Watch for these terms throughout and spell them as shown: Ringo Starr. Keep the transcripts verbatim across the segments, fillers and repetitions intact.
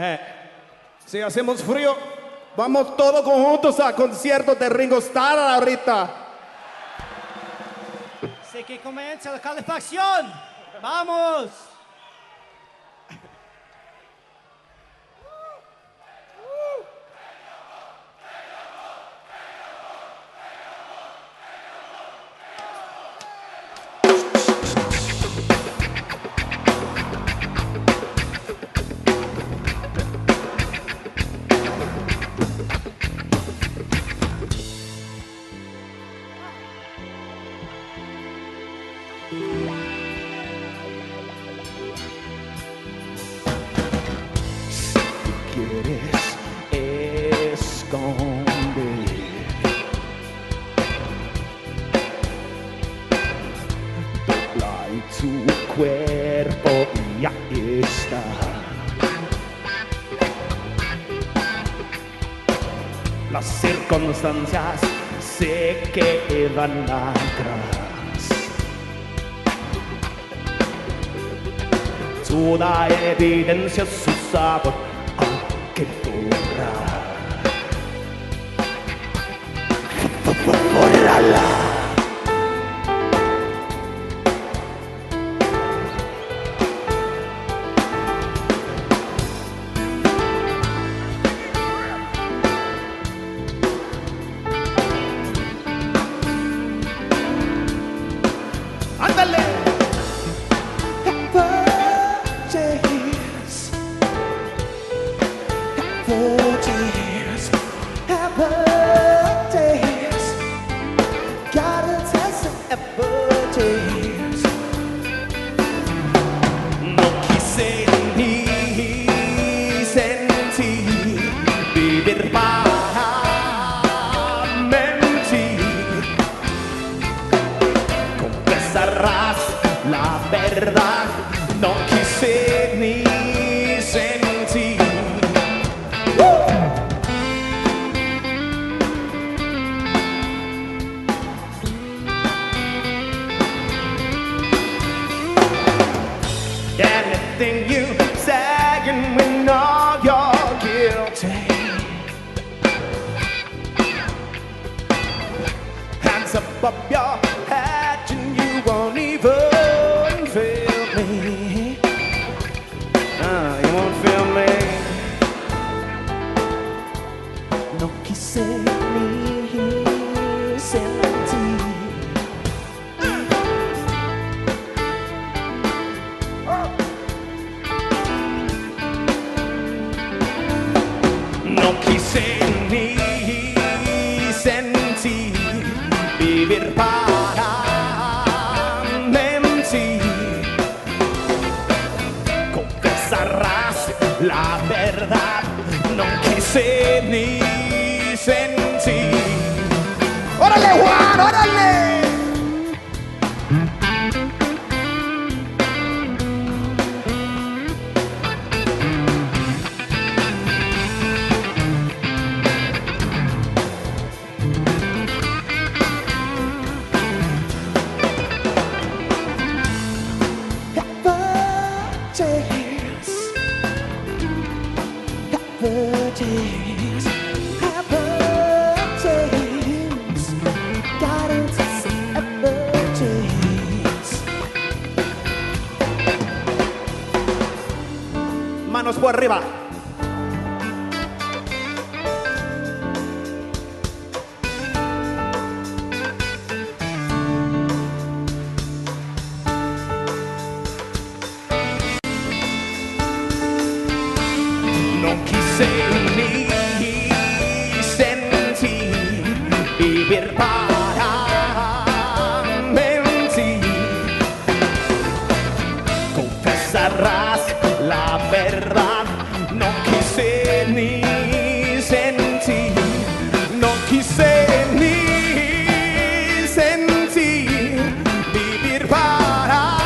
Eh, si hacemos frío, vamos todos juntos a conciertos de Ringo Starr ahorita. Sé que comienza la calefacción. ¡Vamos! Tu cuerpo ya está. Las circunstancias se quedan atrás. Toda evidencia, su sabor, aunque borrar. Borrala. La verdad no quise ni sentir. Anything you say, and we know you're guilty. Hands up, up your head, and you won't even. No quise ni sentir, vivir para mentir. Confesarás la verdad, no quise ni sentir. ¡Órale, Juan, órale! Manos por arriba. No quise ni sentir, vivir para mentir. Confesarás la verdad, no quise ni sentir, no quise ni sentir, vivir para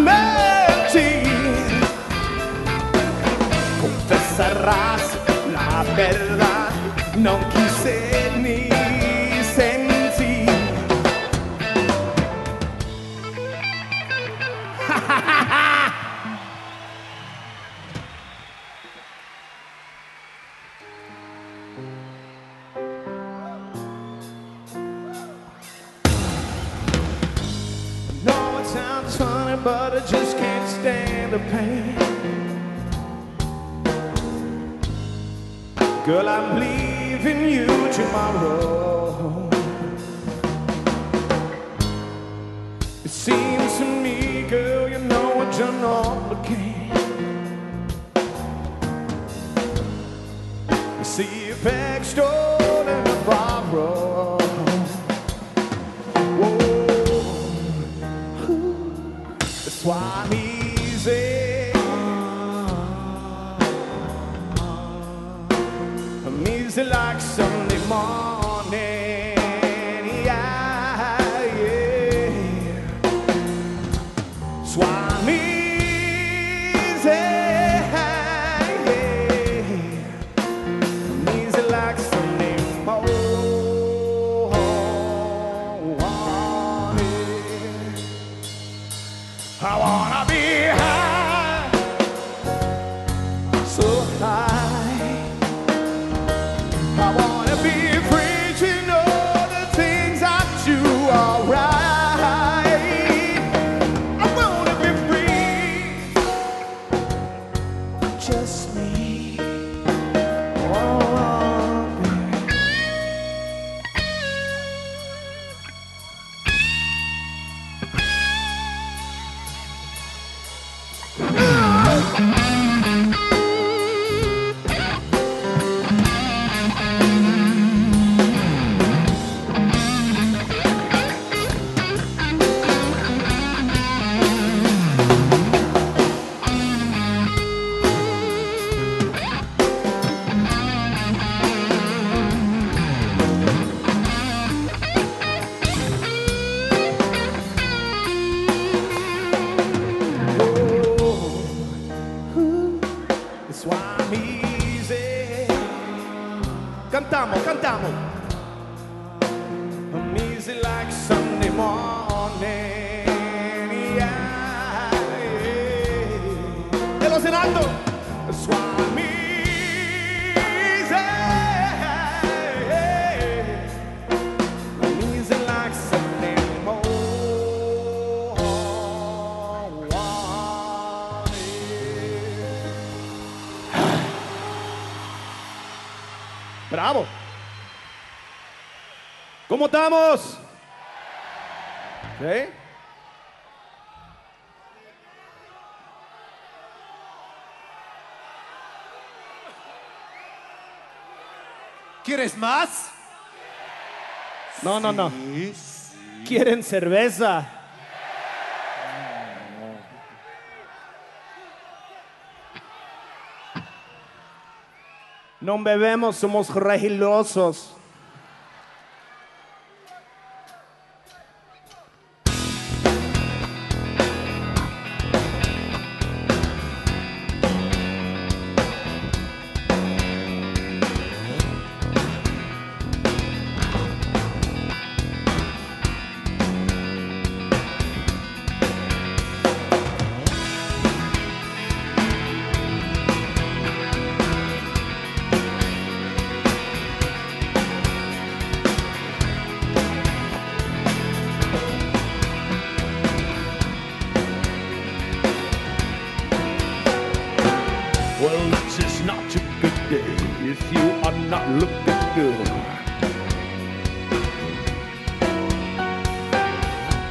mentir. Confesarás la verdad, no quise ni sentir. ¡Ja, ja, ja, ja! but I just can't stand the pain. Girl, I'm leaving you tomorrow. It seems to me, girl, you know I done all I can. You see your backstone and I borrow. That's why I'm easy. I'm easy like Sunday morning. Yeah, yeah. That's why I'm easy. Yeah. I'm easy like Sunday morning. I wanna be high, so high. I wanna be free to know the things I do are right. I wanna be free, just me. Cantamos, cantamos. I'm easy like Sunday morning. Yeah, yeah. Elocenando. That's why I'm easy. I'm easy like Sunday morning. Bravo. ¿Cómo estamos? ¿Sí? ¿Quieres más? No, no, no. Sí, sí. ¿Quieren cerveza? No bebemos, somos regilosos. Well, this is not a good day if you are not looking good.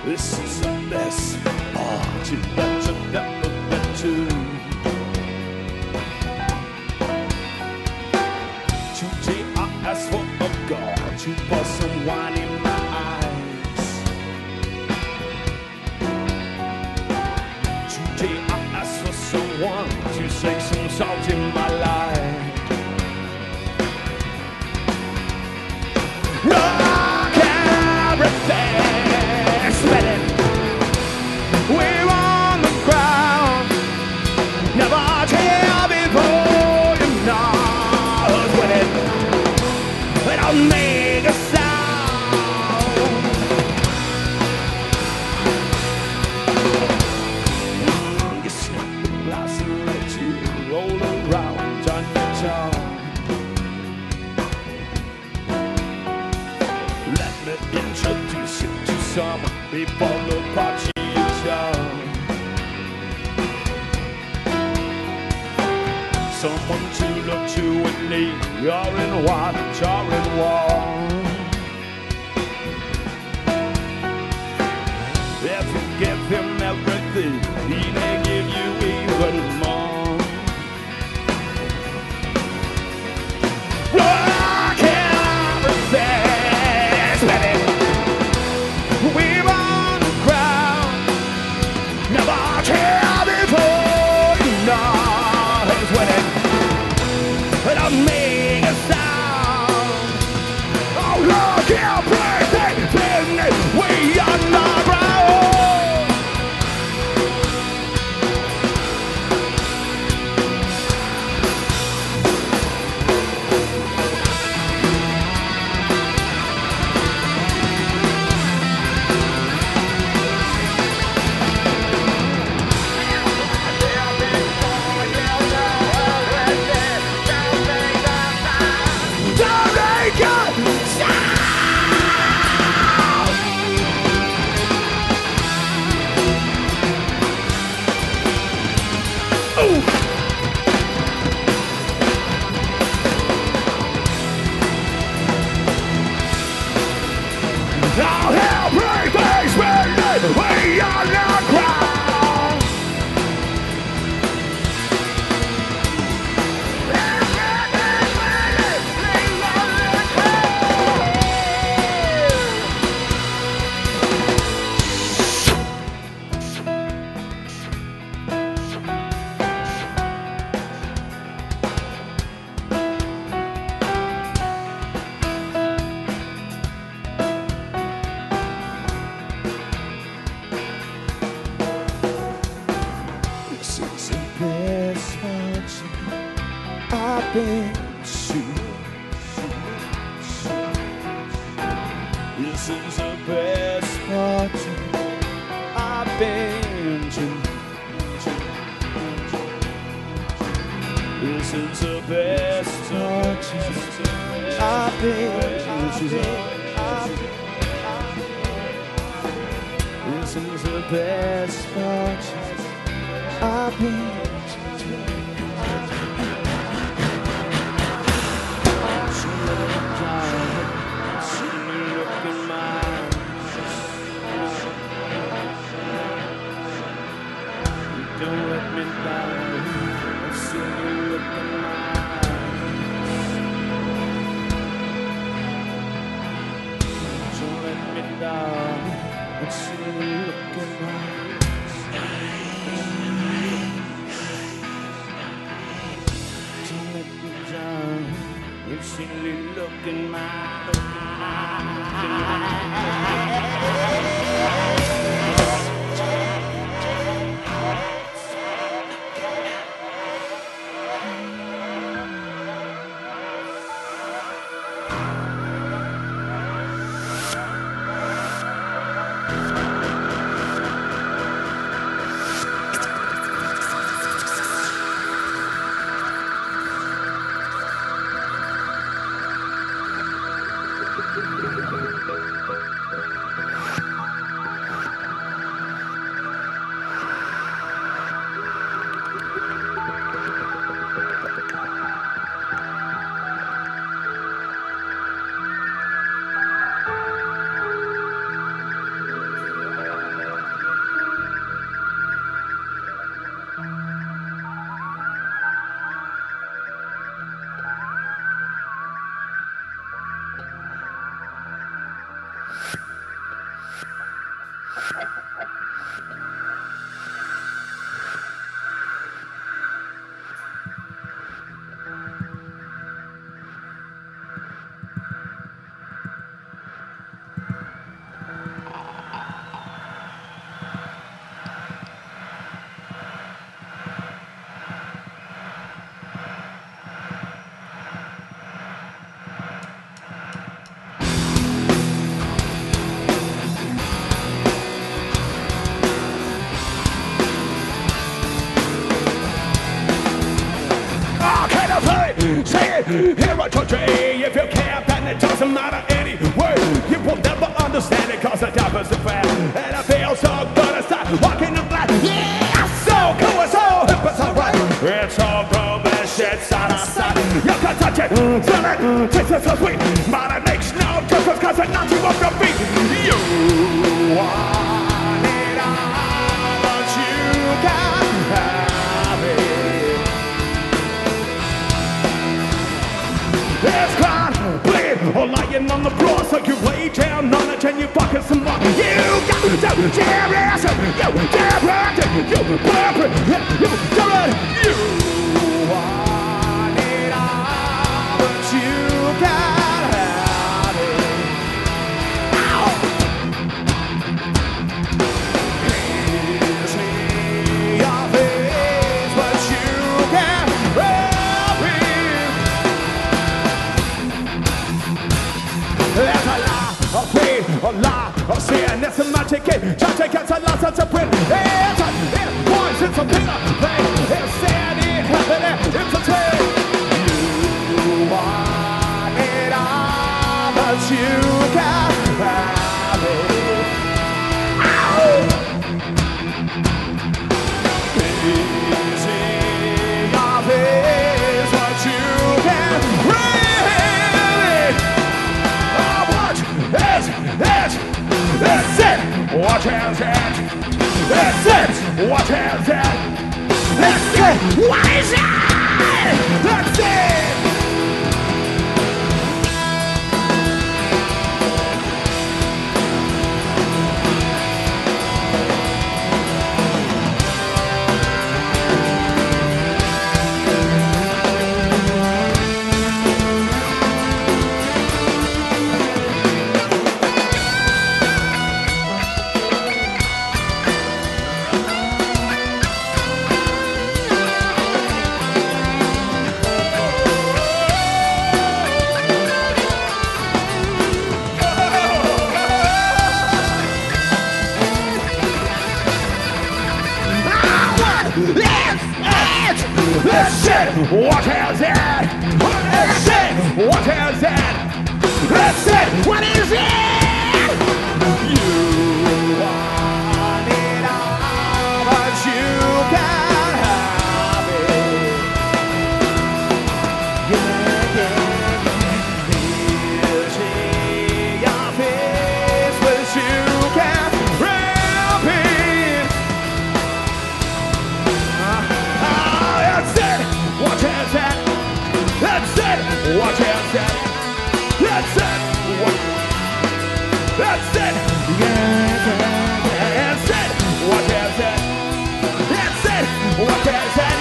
This is the best party that I've ever been to. Today I ask for a God to pour some wine in my eyes. Today I ask for someone to say some out in my life. Rock everything, sweating. We're on the ground. Never tell before you're not winning. But I'll make a sound. You snap the glass and let you roll around on your tongue. Let me introduce you to some people who party in town. someone to look to and lead. You're in one, you're in one. If you give him everything, he may give you even more. Rock him and say, let him. We're on the ground. Never care before you know he's winning. But I make a sound. Oh, look him, everything we are not. Now everything's winning, we are not wrong. Everything's winning, we are not I've been to. This is the best fortune I've been to. This is the best fortune I've been to. This is the best fortune I've been to. Don't let me down. I've seen you look in my eyes. Don't let me down. I've seen you look in my eyes. Don't let me down. I've seen you look in my eyes. Say it here on today. If you care, then it doesn't matter anyway. You will never understand it, cause the time is so fast. And I feel so good, I start walking in black. Yeah, so cool, so hip, it's alright. It's all prohibition. it, till it, tastes so sweet, but it makes no difference 'cause it knocks you off your feet. You want it all, but you can't have it. It's crying, bleeding, or lying on the floor, so you lay down on it and you fucking some more. You got to cherish it, you direct it, you burn it, you do it, you want. A lie of sin, it's a magic game. Just against a lot of print. It's a it poison, it's a bitter pain. It's sad, it happened, it's a pain. You want it all, but you can't have it. Ow! Easy of it, but you can't really. Oh, watch this. That's it, what is that? That's it, what is that? That's it, what is that? That's it! This shit, what is it? This shit, what is it? This shit, what is it? You want it all, but you can't have it. Yeah, yeah. Here's your face, but you can't help it. Uh, What is that? That's it! What is that? That's it! What? That's it! Yeah, that's it! What is that? That's it! What is that?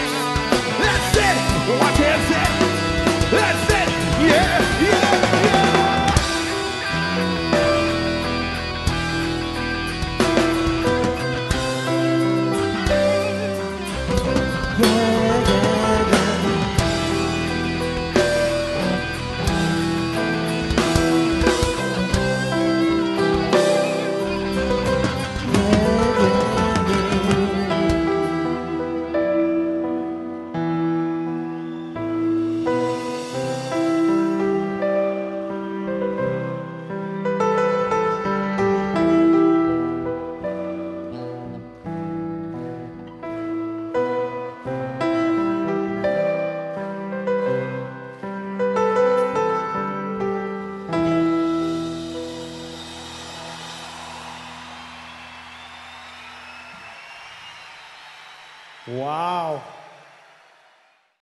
That's it! What is that? That's it! Yeah, yeah, yeah! Wow.